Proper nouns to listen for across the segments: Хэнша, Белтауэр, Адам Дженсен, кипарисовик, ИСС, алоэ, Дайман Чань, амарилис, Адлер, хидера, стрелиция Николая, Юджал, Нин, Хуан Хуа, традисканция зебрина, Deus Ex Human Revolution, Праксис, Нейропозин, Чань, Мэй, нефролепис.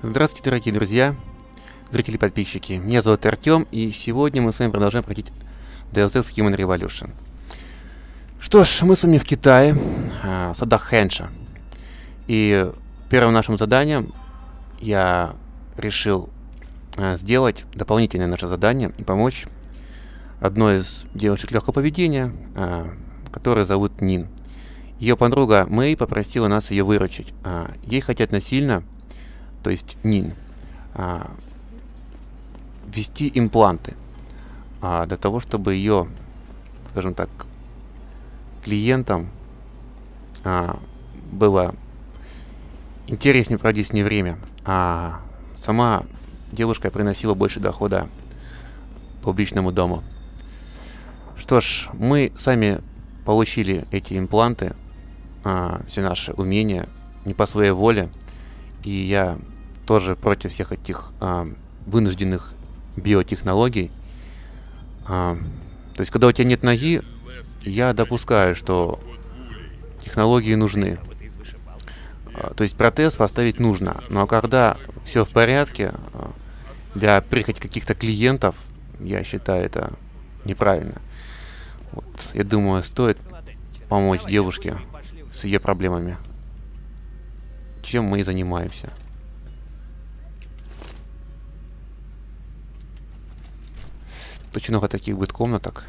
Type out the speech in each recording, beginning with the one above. Здравствуйте, дорогие друзья, зрители и подписчики. Меня зовут Артем, и сегодня мы с вами продолжаем проходить Deus Ex Human Revolution. Что ж, мы с вами в Китае, в садах Хэнша. И первым нашим заданием я решил сделать дополнительное наше задание и помочь одной из девочек легкого поведения, которую зовут Нин. Ее подруга Мэй попросила нас ее выручить. Ей хотят насильно, то есть Нин, ввести импланты для того, чтобы ее, скажем так, клиентам было интереснее проводить с ней время. А сама девушка приносила больше дохода публичному дому. Что ж, мы сами получили эти импланты, все наши умения, не по своей воле. И я тоже против всех этих вынужденных биотехнологий. То есть, когда у тебя нет ноги, я допускаю, что технологии нужны. То есть, протез поставить нужно. Но когда все в порядке, для прихоти каких-то клиентов, я считаю это неправильно. Вот. Я думаю, стоит помочь девушке с ее проблемами. Чем мы и занимаемся. Очень много таких будет комнаток,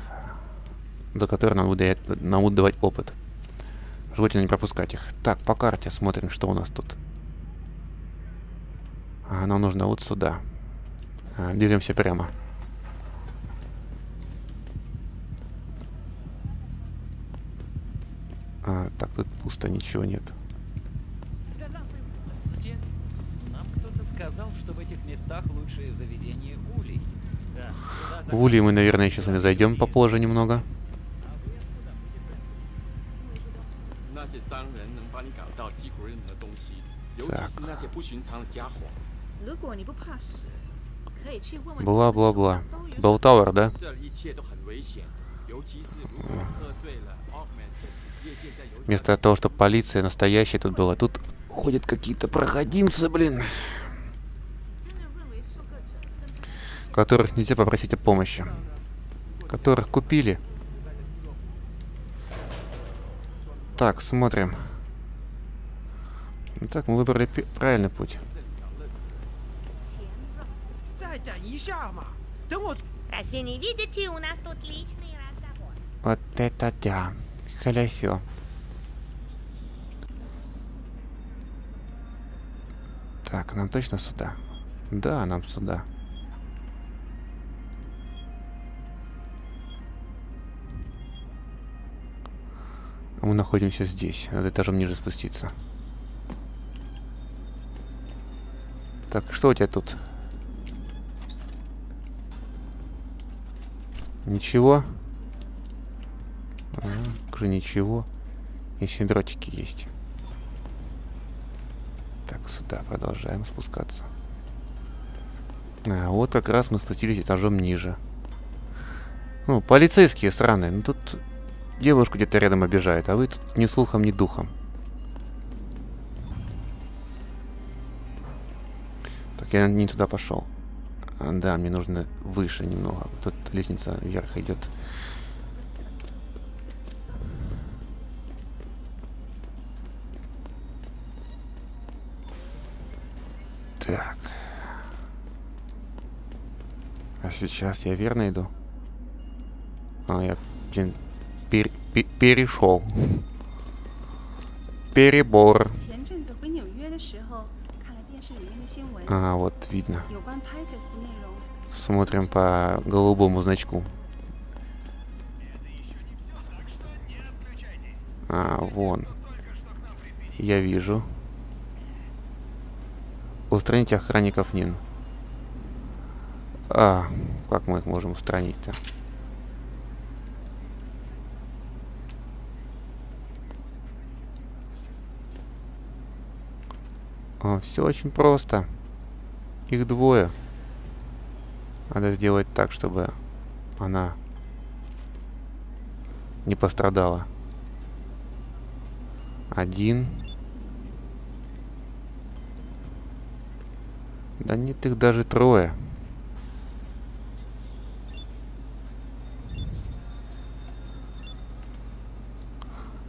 за которые нам будут давать опыт. Желательно не пропускать их. Так, по карте смотрим, что у нас тут. Нам нужно вот сюда. Двигаемся прямо. Так, тут пусто, ничего нет. Сказал, что в этих местах лучшие заведения улей. Да, в улей мы, наверное, еще с вами зайдем попозже немного. Бла-бла-бла. Белтауэр, да? Вместо того, чтобы полиция настоящая тут была, тут ходят какие-то проходимцы, блин, которых нельзя попросить о помощи, которых купили. Так, смотрим. Ну, так, мы выбрали правильный путь. Разве не видите, у нас тут личный разговор? Вот это да. Хорошо. Так, нам точно сюда? Да, нам сюда. Мы находимся здесь, надо этажом ниже спуститься. Так, что у тебя тут? Ничего? Уже ничего. Еще дротики есть. Так, сюда продолжаем спускаться. Вот как раз мы спустились этажом ниже. Ну, полицейские сраные, ну тут... Девушку где-то рядом обижает, а вы тут ни слухом, ни духом. Так, я не туда пошел. Да, мне нужно выше немного. Тут лестница вверх идет. Так. А сейчас я верно иду? А, я, блин... перешел. Перебор. А, вот видно. Смотрим по голубому значку. А, вон. Я вижу. Устранить охранников Нин. А, как мы их можем устранить-то? Все очень просто. Их двое. Надо сделать так, чтобы она не пострадала. Один. Да нет, их даже трое.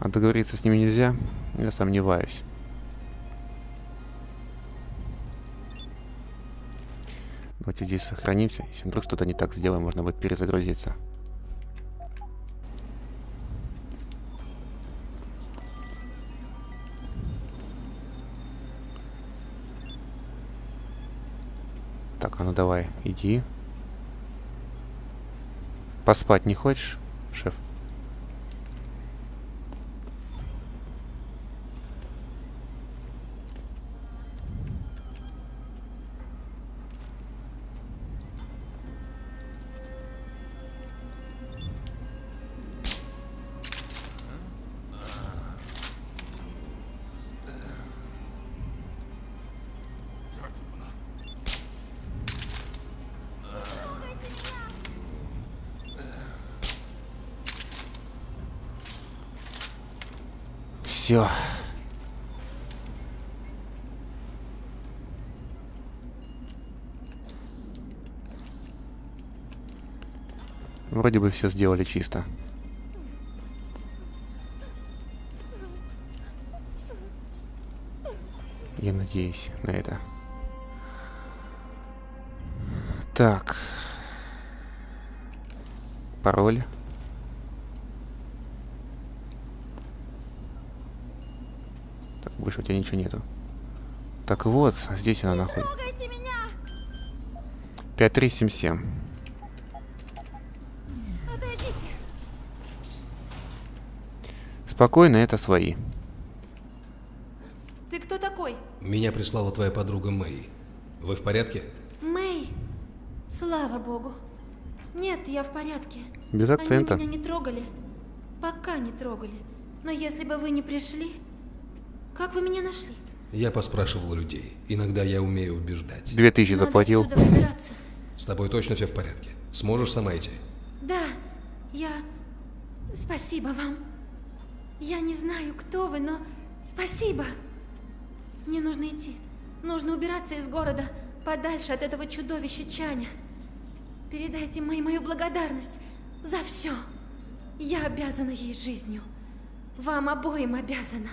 А договориться с ними нельзя? Я сомневаюсь. Давайте здесь сохранимся. Если вдруг что-то не так сделаем, можно будет перезагрузиться. Так, а ну давай, иди. Поспать не хочешь, шеф? Все. Вроде бы все сделали чисто. Я надеюсь на это. Так. Пароль. Больше у тебя ничего нету. Так вот, здесь она нахуй. 5377. Спокойно, это свои. Ты кто такой? Меня прислала твоя подруга Мэй. Вы в порядке? Мэй, слава богу. Нет, я в порядке. Без акцента. Они меня не трогали. Пока не трогали. Но если бы вы не пришли... Как вы меня нашли? Я поспрашивал людей. Иногда я умею убеждать. 2000 заплатил. С тобой точно все в порядке? Сможешь сама идти? Да, я... Спасибо вам. Я не знаю, кто вы, но... Спасибо. Мне нужно идти. Нужно убираться из города, подальше от этого чудовища Чаня. Передайте Мэй мою благодарность за все. Я обязана ей жизнью. Вам обоим обязана.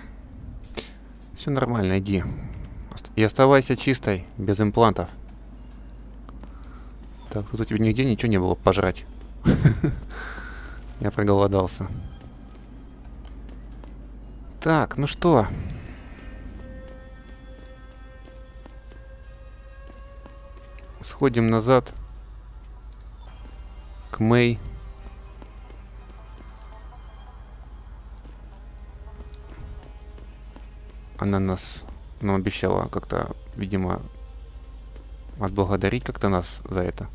Все нормально, иди. И оставайся чистой, без имплантов. Так, тут у тебя нигде ничего не было пожрать. Я проголодался. Так, ну что? Сходим назад. К Мэй. Она нас, ну, обещала как-то, видимо, отблагодарить как-то нас за это.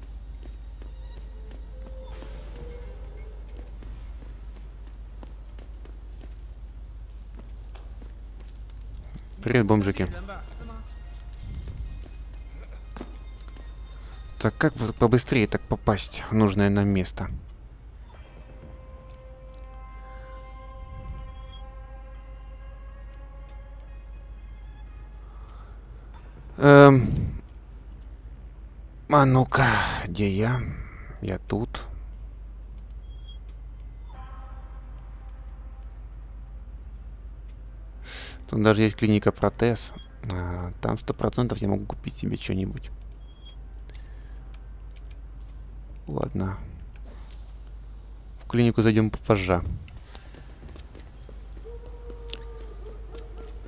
Привет, бомжики. Так, как побыстрее так попасть в нужное нам место? А ну-ка, где я? Я тут. Тут даже есть клиника протез. Там 100% я могу купить себе что-нибудь. Ладно. В клинику зайдем попозже.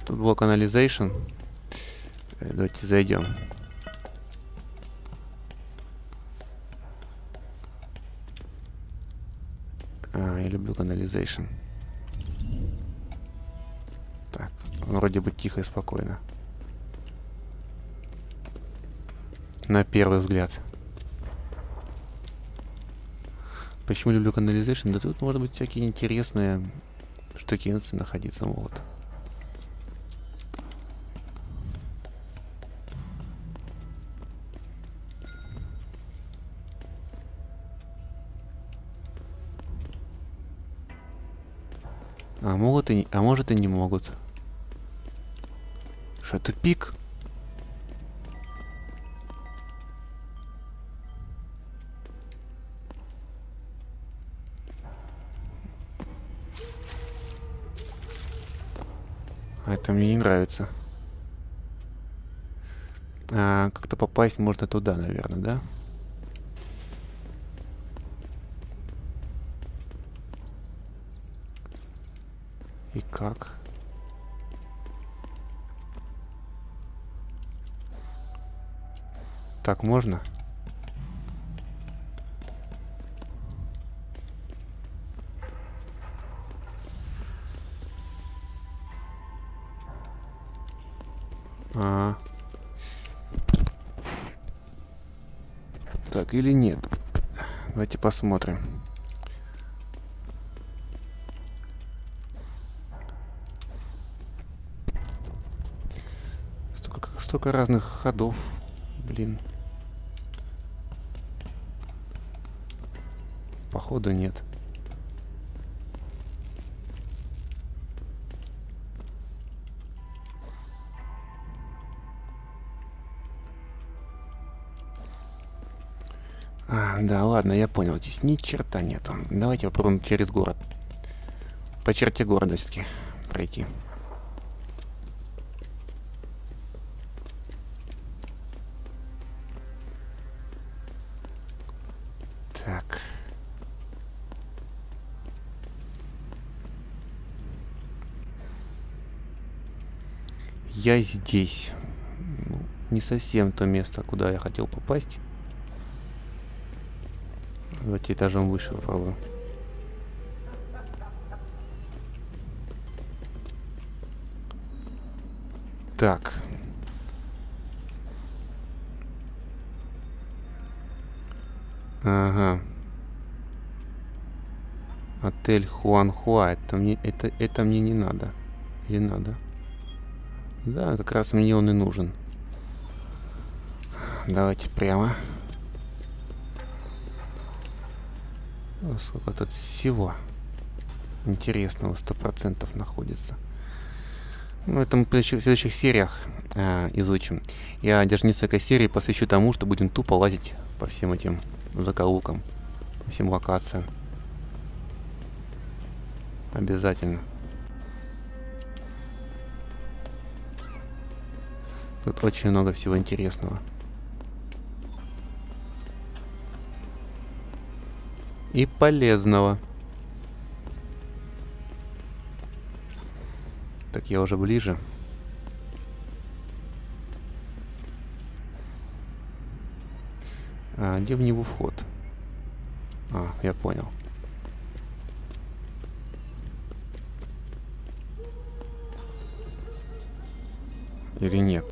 Тут блок канализейшн. Давайте зайдем. А, я люблю канализейшн. Так, вроде бы тихо и спокойно. На первый взгляд. Почему люблю канализейшн? Да тут, может быть, всякие интересные штуки находиться могут. А могут и не, а может и не могут. Что, тупик? Это мне не нравится. Как-то попасть можно туда, наверное, да? И как? Так можно? Так, или нет? Давайте посмотрим. Столько разных ходов, блин. Походу нет. Да, ладно, я понял. Здесь ни черта нету. Давайте попробуем через город. По черте города все-таки пройти. Так. Я здесь. Не совсем то место, куда я хотел попасть. Давайте этажом выше попробуем. Так. Ага. Отель Хуан Хуа. Это мне не надо. Или надо? Да, как раз мне он и нужен. Давайте прямо. Сколько тут всего интересного 100% находится. Ну, это мы в следующих сериях изучим. Я даже несколько серий посвящу тому, что будем тупо лазить по всем этим закоулкам, всем локациям. Обязательно. Тут очень много всего интересного. И полезного. Так, я уже ближе. А где в него вход? А, я понял. Или нет?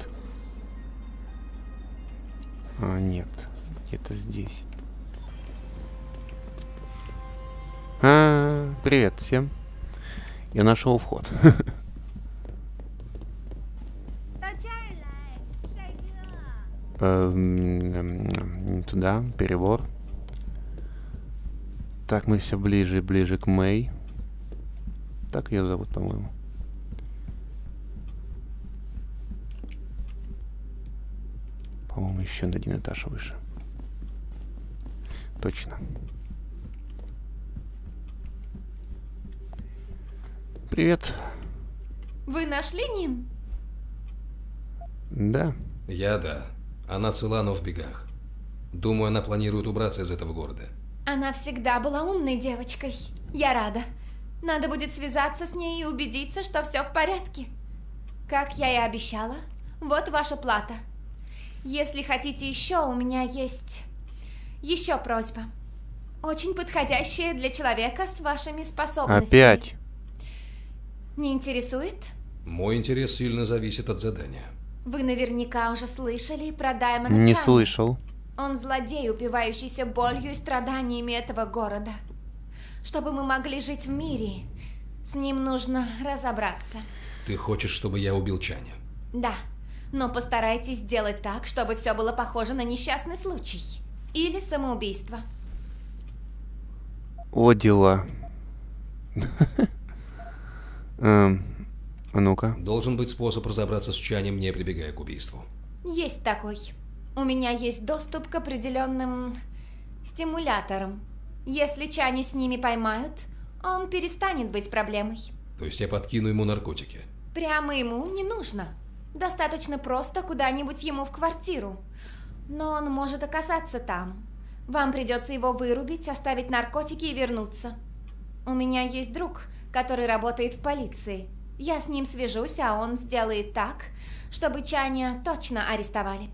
А, нет. Где-то здесь. Привет всем. Я нашел вход. Туда, перебор. Так, мы все ближе и ближе к Мэй. Так ее зовут, по-моему. По-моему, еще на один этаж выше. Точно. Привет. Вы нашли Нин? Да. Я да. Она цела, но в бегах. Думаю, она планирует убраться из этого города. Она всегда была умной девочкой. Я рада. Надо будет связаться с ней и убедиться, что все в порядке. Как я и обещала, вот ваша плата. Если хотите еще, у меня есть еще просьба. Очень подходящая для человека с вашими способностями. Опять? Не интересует? Мой интерес сильно зависит от задания. Вы наверняка уже слышали про Даймана Чани. Не слышал. Он злодей, упивающийся болью и страданиями этого города. Чтобы мы могли жить в мире, с ним нужно разобраться. Ты хочешь, чтобы я убил Чаня? Да, но постарайтесь сделать так, чтобы все было похоже на несчастный случай. Или самоубийство. О, дела. А ну-ка. Должен быть способ разобраться с Чанем, не прибегая к убийству. Есть такой. У меня есть доступ к определенным стимуляторам. Если Чани с ними поймают, он перестанет быть проблемой. То есть я подкину ему наркотики? Прямо ему не нужно. Достаточно просто куда-нибудь ему в квартиру. Но он может оказаться там. Вам придется его вырубить, оставить наркотики и вернуться. У меня есть друг, который работает в полиции. Я с ним свяжусь, а он сделает так, чтобы Чаня точно арестовали.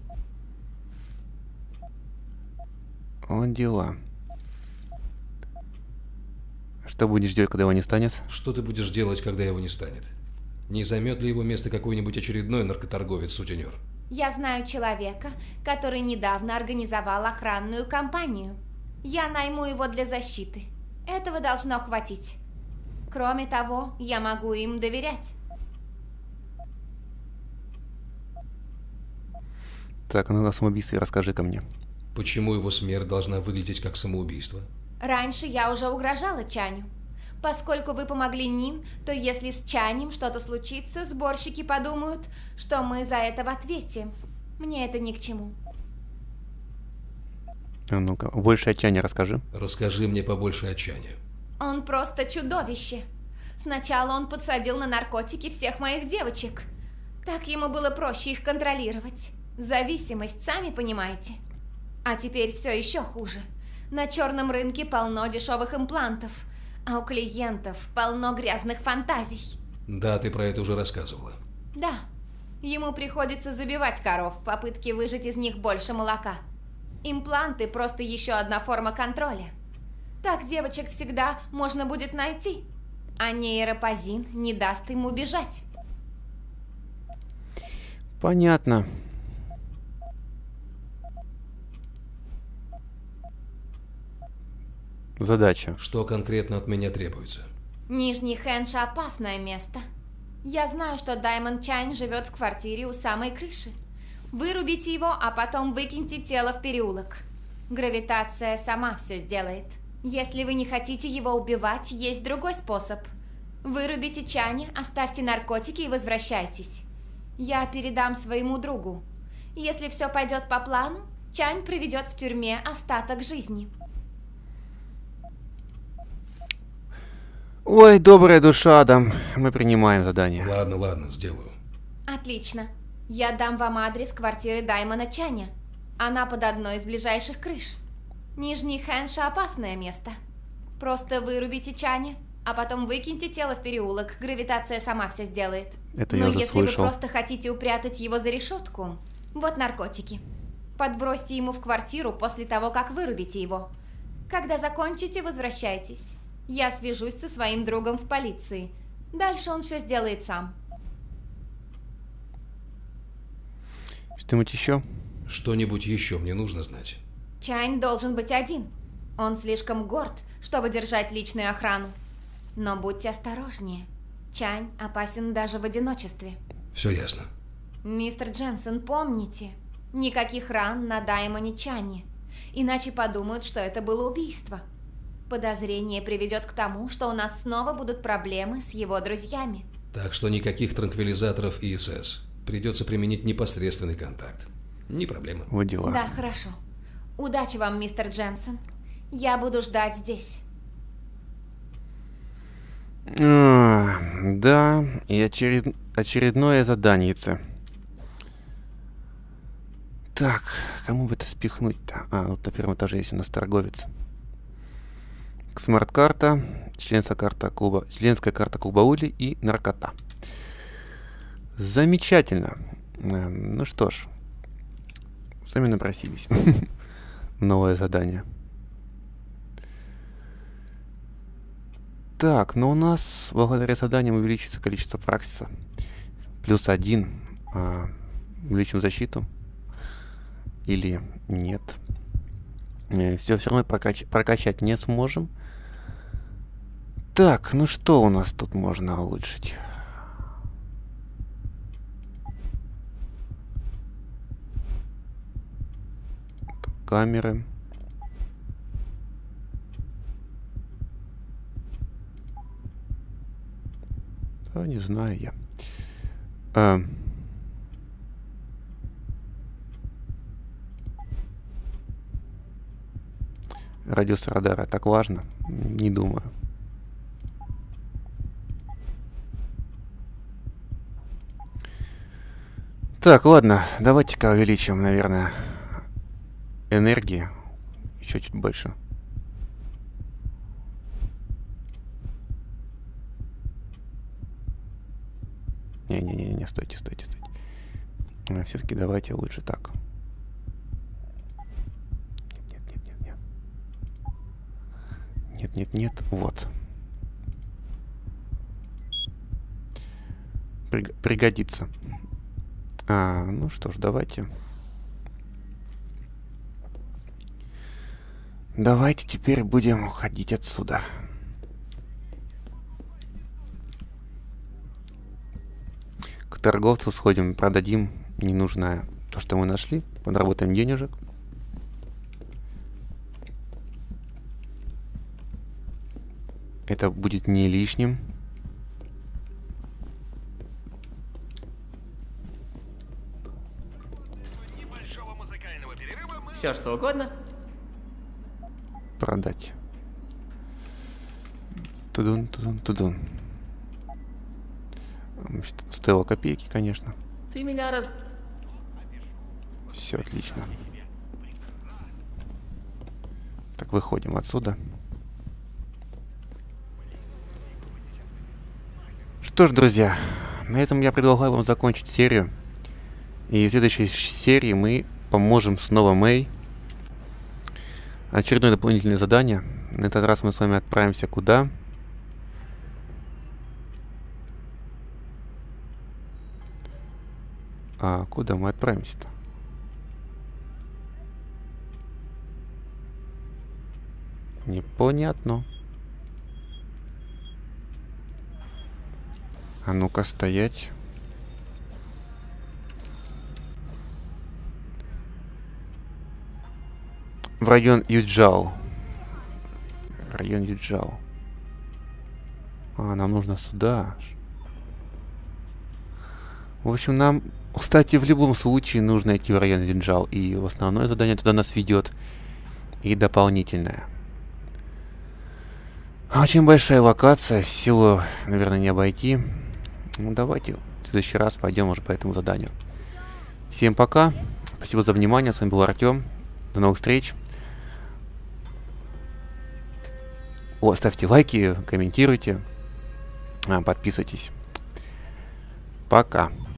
О, дела. Что будешь делать, когда его не станет? Что ты будешь делать, когда его не станет? Не займет ли его место какой-нибудь очередной наркоторговец-сутенер? Я знаю человека, который недавно организовал охранную компанию. Я найму его для защиты. Этого должно хватить. Кроме того, я могу им доверять. Так, ну о самоубийстве расскажи-ка мне. Почему его смерть должна выглядеть как самоубийство? Раньше я уже угрожала Чаню. Поскольку вы помогли Нин, то если с Чанем что-то случится, сборщики подумают, что мы за это в ответе. Мне это ни к чему. А ну-ка, больше о Чане расскажи. Расскажи мне побольше о Чане. Он просто чудовище. Сначала он подсадил на наркотики всех моих девочек. Так ему было проще их контролировать. Зависимость, сами понимаете. А теперь все еще хуже. На черном рынке полно дешевых имплантов. А у клиентов полно грязных фантазий. Да, ты про это уже рассказывала. Да. Ему приходится забивать коров в попытке выжать из них больше молока. Импланты просто еще одна форма контроля. Так девочек всегда можно будет найти. А нейропозин не даст ему бежать. Понятно. Задача. Что конкретно от меня требуется? Нижний Хэнша – опасное место. Я знаю, что Дайман Чань живет в квартире у самой крыши. Вырубите его, а потом выкиньте тело в переулок. Гравитация сама все сделает. Если вы не хотите его убивать, есть другой способ. Вырубите Чаня, оставьте наркотики и возвращайтесь. Я передам своему другу. Если все пойдет по плану, Чань проведет в тюрьме остаток жизни. Ой, добрая душа, Адам. Мы принимаем задание. Ладно, ладно, сделаю. Отлично. Я дам вам адрес квартиры Даймана Чаня. Она под одной из ближайших крыш. Нижний Хэнша – опасное место. Просто вырубите Чаня, а потом выкиньте тело в переулок. Гравитация сама все сделает. Это я уже слышал. Но если вы просто хотите упрятать его за решетку, вот наркотики. Подбросьте ему в квартиру после того, как вырубите его. Когда закончите, возвращайтесь. Я свяжусь со своим другом в полиции. Дальше он все сделает сам. Что-нибудь еще? Что-нибудь еще мне нужно знать. Чань должен быть один. Он слишком горд, чтобы держать личную охрану. Но будьте осторожнее. Чань опасен даже в одиночестве. Все ясно. Мистер Дженсен, помните, никаких ран на Даймане Чане. Иначе подумают, что это было убийство. Подозрение приведет к тому, что у нас снова будут проблемы с его друзьями. Так что никаких транквилизаторов и ИСС. Придется применить непосредственный контакт. Не проблема. Вот дела. Да, хорошо. Удачи вам, мистер Дженсен. Я буду ждать здесь. Да, и очередное заданице. Так, кому бы это спихнуть-то? А, вот на первом этаже есть у нас торговец. Смарт-карта, членская карта клуба Ули и наркота. Замечательно. Ну что ж, сами напросились. Новое задание. Так, но у нас благодаря заданиям увеличится количество праксиса. +1. Увеличим защиту. Или нет. Все равно прокачать не сможем. Так, ну что у нас тут можно улучшить? Тут камеры. Да, не знаю я. Радиус радара так важно? Не думаю. Так, ладно, давайте-ка увеличим, наверное, энергии. Еще чуть больше. Не-не-не, стойте, стойте, стойте. Все-таки давайте лучше так. Нет-нет-нет-нет-нет. Нет-нет-нет, вот. Пригодится. Ну что ж, давайте. Давайте теперь будем уходить отсюда. К торговцу сходим, продадим ненужное то, что мы нашли. Подработаем денежек. Это будет не лишним. Все, что угодно. Продать. Тудун, тудун, тудун. Стоило копейки, конечно. Ты меня раз... Все, отлично. Так, выходим отсюда. Что ж, друзья, на этом я предлагаю вам закончить серию. И в следующей серии мы поможем снова Мэй. Очередное дополнительное задание. На этот раз мы с вами отправимся куда? А куда мы отправимся-то? Непонятно. А ну-ка, стоять. В район Юджал. Район Юджал. А, нам нужно сюда. В общем, нам, кстати, в любом случае нужно идти в район Юджал. И основное задание туда нас ведет. И дополнительное. Очень большая локация. В силу, наверное, не обойти. Ну, давайте в следующий раз пойдем уже по этому заданию. Всем пока. Спасибо за внимание. С вами был Артём. До новых встреч. Ставьте лайки, комментируйте, подписывайтесь. Пока.